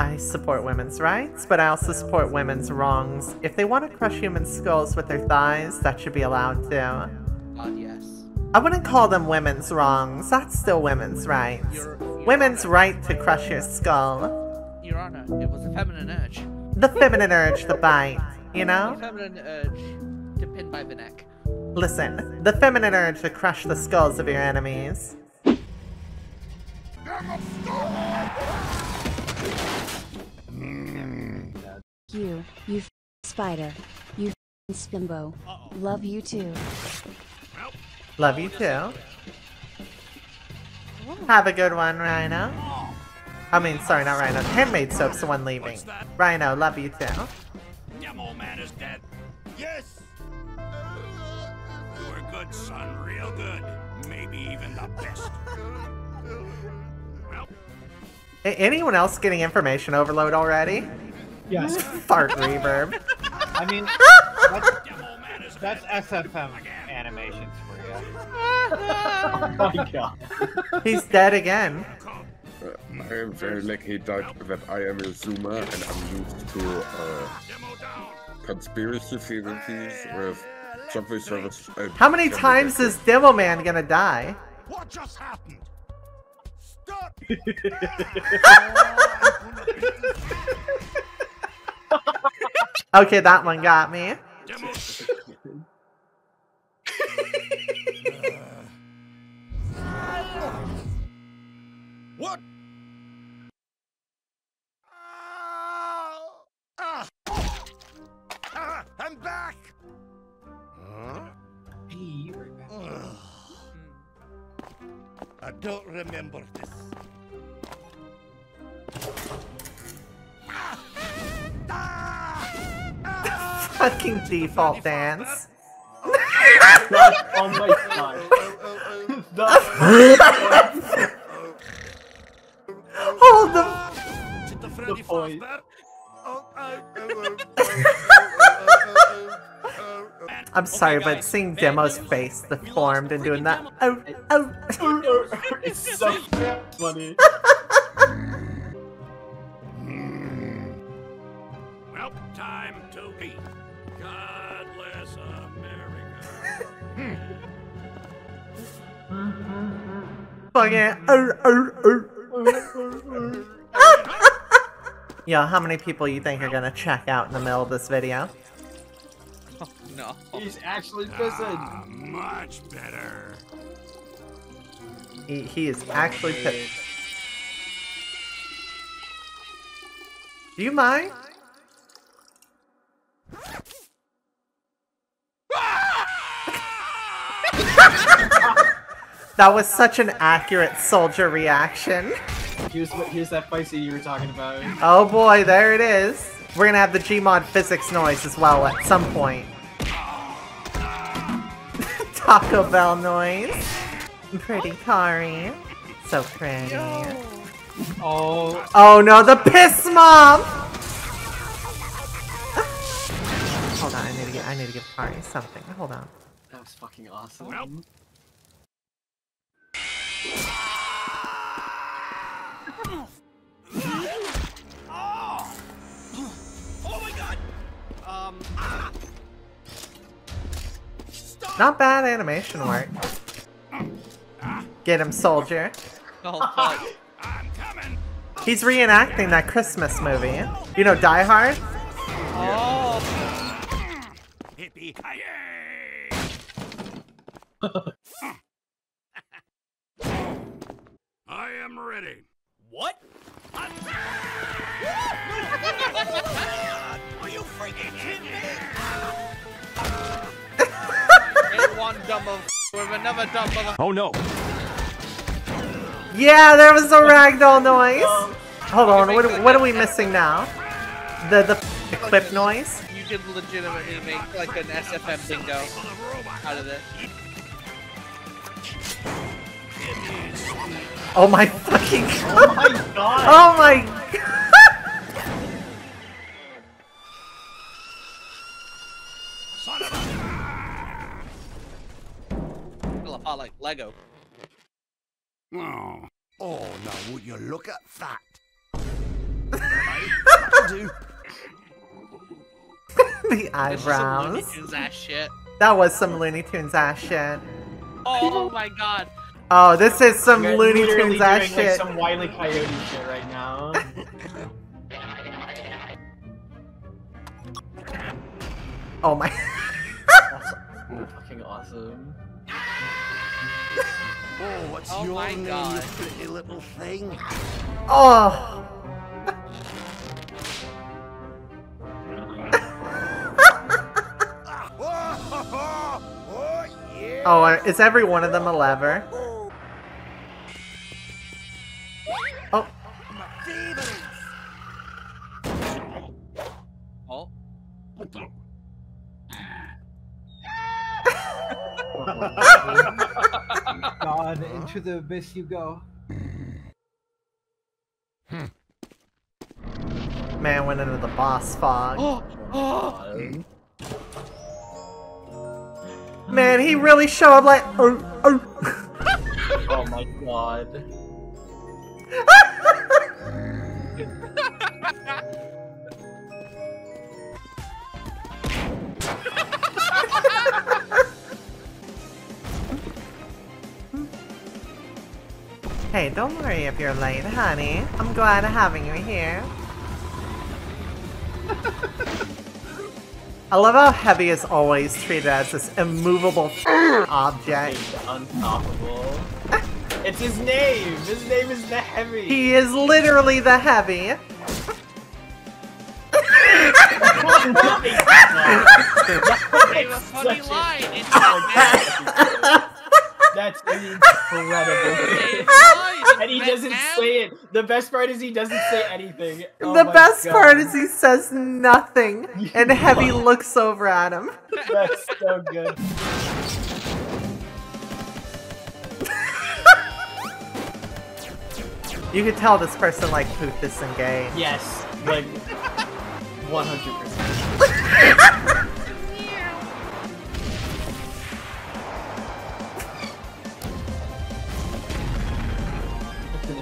I support women's rights, but I also support women's wrongs. If they want to crush human skulls with their thighs, that should be allowed too. God, yes. I wouldn't call them women's wrongs. That's still women's rights. Women's right to crush your skull. Your Honor, it was a feminine urge. The feminine urge to bite, you know? The feminine urge to pin by the neck. Listen, the feminine urge to crush the skulls of your enemies. You spider. You spimbo. Love you too. Love you too. Have a good one, Rhino. I mean, sorry, not Rhino. Handmade soap's the one leaving. Rhino, love you too. Demo man is dead. Yes! We're good, son. Real good. Maybe even the best. Anyone else getting information overload already? Yes. Fart reverb. I mean, that's SFM animations for you. Oh my god. He's dead again. I am very lucky that I am a Zoomer and I'm used to conspiracy theories with subway service. How many times is Devil Man gonna die? What just happened? Stop! Okay, that one got me. What? I'm back. Huh? Hey, right back. I don't remember this. Fucking default dance. On my side. Hold the point. I'm sorry, but seeing Demo's face deformed and doing that. It's so funny. Well, time to be. God bless America. Fucking. Yo, how many people you think are gonna check out in the middle of this video? Oh, no. He's actually pissing. Much better. He is actually pissed. Do you mind? That was such an accurate soldier reaction. Here's that fight scene you were talking about. Oh boy, there it is. We're gonna have the Gmod physics noise as well at some point. Taco Bell noise. Pretty Kari. So pretty. Oh. Oh no, the piss mom! Hold on, I need to give Kari something. Hold on. That was fucking awesome. Nope. Not bad animation work. Get him, soldier. Oh, I'm coming. He's reenacting that Christmas movie. You know, Die Hard? Oh. Hippie, I am ready. What? Are you freaking kidding me? One dumb with another dumb mother. Oh no! Yeah, there was a ragdoll noise. Hold on, what are we missing now? The clip noise. You did legitimately make like an SFM bingo out of this. Oh my fucking god! Oh my god! Oh my god! I like Lego. Oh, now would you look at that? do. The eyebrows. This is some Looney Tunes ass shit. That was some Looney Tunes ass shit. Oh my god. Oh, this is some Looney Tunes ass shit. Like some Wile E. Coyote shit right now. Oh my. That's fucking awesome. Oh, what's your name, you pretty little thing? Oh. Oh, is every one of them a lever? Oh. Oh. God, into the abyss you go. Man went into the boss fog. Man, he really showed like. Oh my god. Hey, don't worry if you're late, honey. I'm glad of having you here. I love how Heavy is always treated as this immovable object. It's unstoppable. It's his name! His name is the Heavy! He is literally the Heavy! That's incredible. And he doesn't say it. The best part is he doesn't say anything. Oh the best God. Part is he says nothing, and Heavy looks over at him. That's so good. You could tell this person like pooped this in game. Yes, like 100%.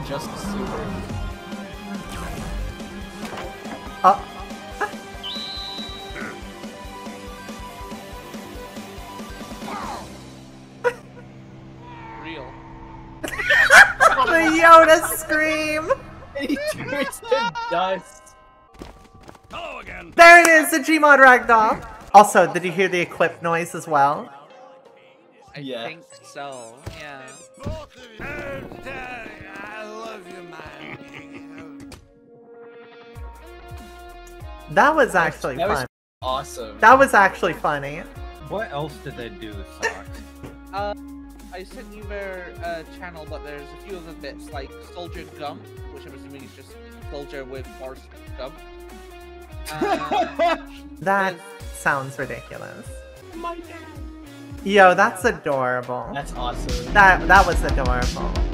Just a super. Real. The Yoda scream! And he turns to dust. Hello again. There it is, the Gmod ragdoll. Also, did you hear the equip noise as well? I think so, yeah. That was actually fun. That was awesome. That was actually funny. What else did they do, Socks? I sent you their channel, but there's a few other bits, like Soldier Gump, which I'm assuming is just Soldier with Force Gump. That sounds ridiculous. My dad. Yo, that's adorable. That's awesome. That was adorable.